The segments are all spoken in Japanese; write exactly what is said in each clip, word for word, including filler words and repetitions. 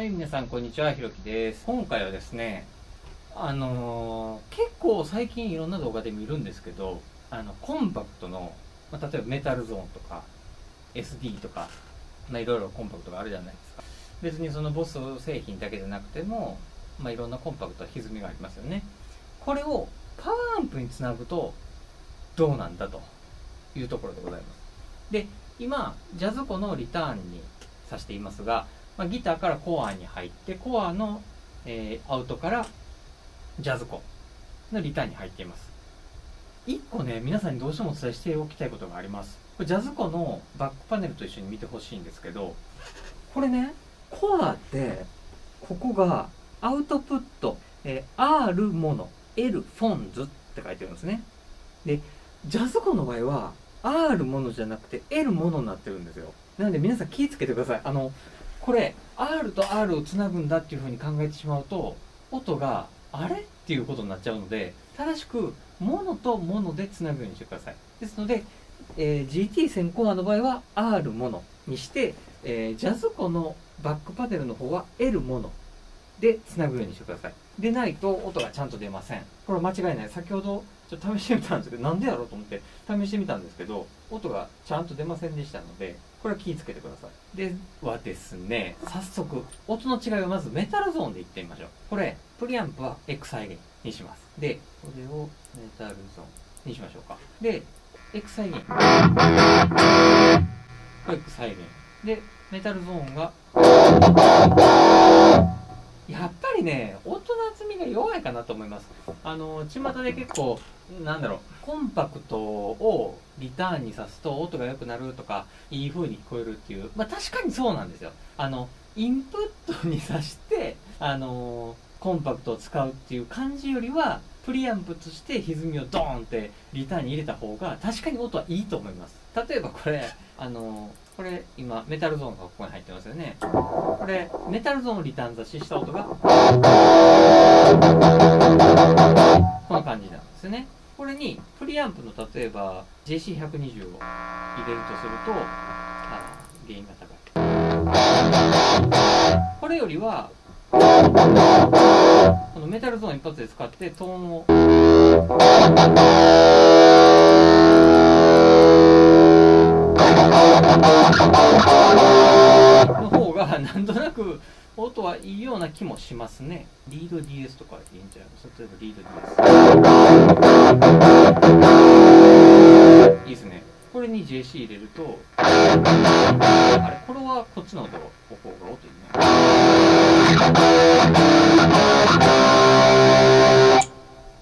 はい、皆さんこんにちは、ひろきです。今回はですね、あのー、結構最近いろんな動画で見るんですけど、あのコンパクトの、まあ、例えばメタルゾーンとか エスディー とか、まあ、いろいろコンパクトがあるじゃないですか。別にそのボス製品だけじゃなくても、まあ、いろんなコンパクトは歪みがありますよね。これをパワーアンプにつなぐとどうなんだというところでございます。で、今ジャズコのリターンにさしていますが、まあ、ギターからコアに入って、コアの、えー、アウトからジャズコのリターンに入っています。いっこね、皆さんにどうしてもお伝えしておきたいことがあります。これジャズコのバックパネルと一緒に見てほしいんですけど、これね、コアって、ここがアウトプット、えー、R モノ、L フォンズって書いてるんですね。で、ジャズコの場合は R モノじゃなくて L モノになってるんですよ。なので皆さん気をつけてください。あのこれ R と R をつなぐんだっていうふうに考えてしまうと音があれっていうことになっちゃうので、正しくモノとモノでつなぐようにしてください。ですので、えー、ジーティーせん コアの場合は R モノにして、えー、ジャズコのバックパネルの方は L モノでつなぐようにしてください。でないと音がちゃんと出ません。これ間違いない。先ほどちょっと試してみたんですけど、なんでやろうと思って試してみたんですけど、音がちゃんと出ませんでしたので、これは気をつけてください。ではですね、早速、音の違いをまずメタルゾーンでいってみましょう。これ、プリアンプは X 再現にします。で、これをメタルゾーンにしましょうか。で、X 再現。これ X 再現。で、メタルゾーンが。やっぱりね、音の厚みが弱いかなと思います。あの、巷で結構、なんだろう、コンパクトをリターンにさすと音が良くなるとか、いい風に聞こえるっていう、まあ確かにそうなんですよ。あの、インプットにさして、あの、コンパクトを使うっていう感じよりは、プリアンプとして歪みをドーンってリターンに入れた方が、確かに音はいいと思います。例えばこれ、あの、これ今メタルゾーンがここに入ってますよね。これメタルゾーンをリターン差しした音がこの感じなんですよね。これにプリアンプの例えば ジェイシーひゃくにじゅう を入れるとすると原因が高い。これよりはこのメタルゾーン一発で使ってトーンをの方がなんとなく音はいいような気もしますね。リード ディーエス とかいいんじゃないですか。例えばリード ディーエス いいですね。これに ジェイシー 入れると、あれこれはこっちの音の方が音いいね。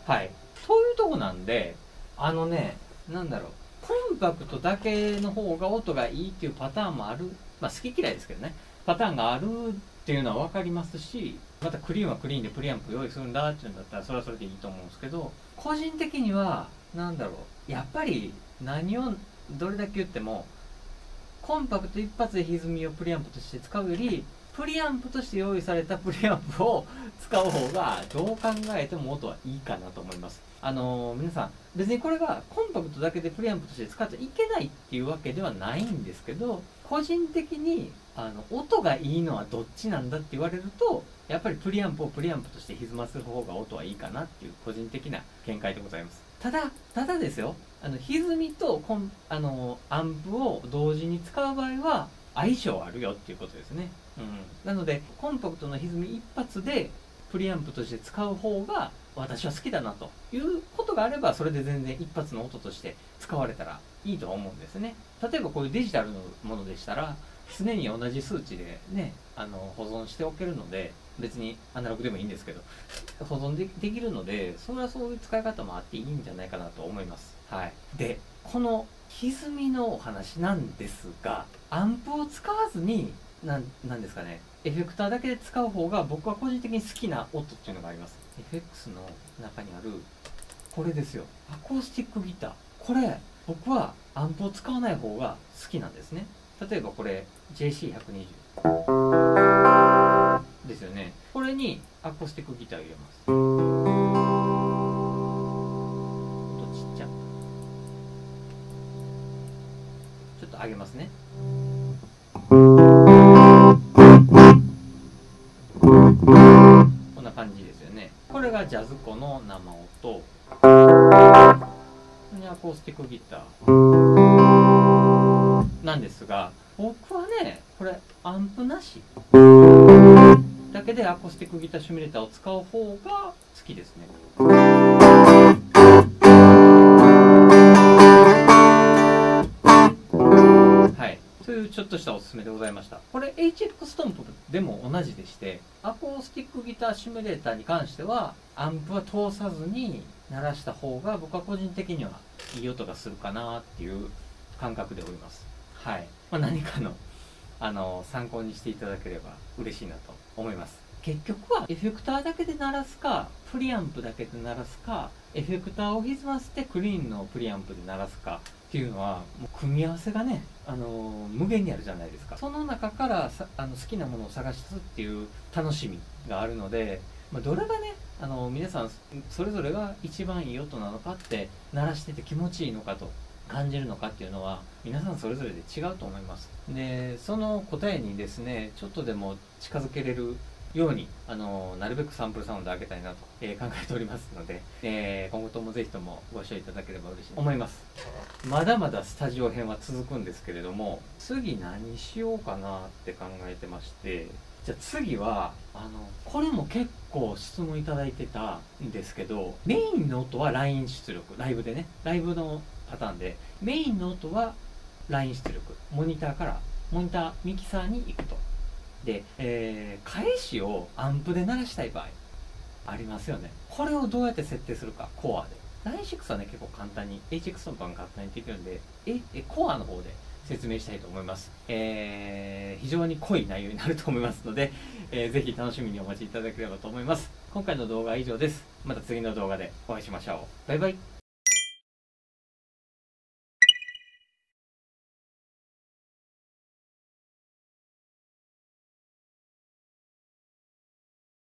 はい、そういうとこなんで、あのね、なんだろう、コンパクトだけの方が音がいいっていうパターンもある。まあ好き嫌いですけどね。パターンがあるっていうのは分かりますし、またクリーンはクリーンでプリアンプ用意するんだっていうんだったらそれはそれでいいと思うんですけど、個人的には、なんだろう、やっぱり何をどれだけ言っても、コンパクト一発で歪みをプリアンプとして使うより、プリアンプとして用意されたプリアンプを使う方がどう考えても音はいいかなと思います。あのー、皆さん別にこれがコンパクトだけでプリアンプとして使っちゃいけないっていうわけではないんですけど、個人的にあの音がいいのはどっちなんだって言われると、やっぱりプリアンプをプリアンプとして歪ませる方が音はいいかなっていう個人的な見解でございます。ただただですよ、あの歪みとコンあのアンプを同時に使う場合は相性あるよっていうことですね。うん、なのでコンパクトの歪み一発でプリアンプとして使う方が私は好きだなということがあれば、それで全然一発の音として使われたらいいと思うんですね。例えばこういうデジタルのものでしたら常に同じ数値でね、あの保存しておけるので、別にアナログでもいいんですけど保存できるので、それはそういう使い方もあっていいんじゃないかなと思います。はい、でこの歪みのお話なんですが、アンプを使わずになんなんですかね、エフェクターだけで使う方が僕は個人的に好きな音っていうのがあります。 エフエックス の中にあるこれですよ、アコースティックギター。これ僕はアンプを使わない方が好きなんですね。例えばこれ ジェイシーひゃくにじゅう ですよね。これにアコースティックギターを入れます。音ちっちゃ、ちょっと上げますね。ジャズコの生音、アコースティックギターなんですが、僕はねこれアンプなしだけでアコースティックギターシミュレーターを使う方が好きですね。はい、というちょっとしたおすすめでございました。これ エイチエックス トンプでも同じでして、アコースティックギターシミュレーターに関してはアンプは通さずに鳴らした方が僕は個人的にはいい音がするかなっていう感覚でおります。はい、まあ、何かのあの参考にしていただければ嬉しいなと思います。結局はエフェクターだけで鳴らすか、プリアンプだけで鳴らすか、エフェクターを歪ませてクリーンのプリアンプで鳴らすかっていうのは、もう組み合わせがね、あの無限にあるじゃないですか。その中からさあの好きなものを探すっていう楽しみがあるので、まあ、どれがねあの皆さんそれぞれが一番いい音なのかって、鳴らしてて気持ちいいのかと感じるのかっていうのは皆さんそれぞれで違うと思います。でその答えにですね、ちょっとでも近づけれるようにあのなるべくサンプルサウンドを上げたいなと、えー、考えておりますので、えー、今後ともぜひともご視聴いただければ嬉しいと思います。まだまだスタジオ編は続くんですけれども、次何しようかなって考えてまして、じゃあ次はあのこれも結構質問いただいてたんですけど、メインの音は ライン 出力、ライブでね、ライブのパターンでメインの音は ライン 出力、モニターからモニターミキサーに行くと。で、えー、返しをアンプで鳴らしたい場合ありますよね。これをどうやって設定するか、コアで。ラインシックス はね結構簡単に エイチエックス の方が簡単にできるんで、ええコアの方で説明したいと思います。えー、非常に濃い内容になると思いますので、えー、ぜひ楽しみにお待ちいただければと思います。今回の動画は以上です。また次の動画でお会いしましょう。バイバイ。